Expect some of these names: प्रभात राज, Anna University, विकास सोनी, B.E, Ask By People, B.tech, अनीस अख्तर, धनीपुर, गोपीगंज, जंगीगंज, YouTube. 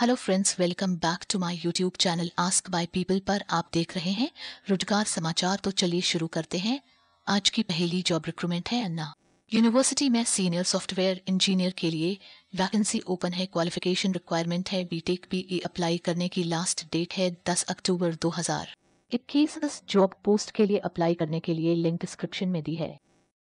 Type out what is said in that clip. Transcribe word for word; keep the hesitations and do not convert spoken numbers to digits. Hello friends, welcome back to my YouTube channel ask by people पर आप देख रहे हैं रोजगार समाचार। तो चलिए शुरू करते हैं। आज की पहली जॉब रिक्रूटमेंट है अन्ना यूनिवर्सिटी में सीनियर सॉफ्टवेयर इंजीनियर के लिए वैकेंसी ओपन है। क्वालिफिकेशन रिक्वायरमेंट है बीटेक बीई। अप्लाई करने की लास्ट डेट है दस अक्टूबर दो हजार इक्कीस। इस जॉब पोस्ट के लिए अप्लाई करने के लिए लिंक डिस्क्रिप्शन में दी है।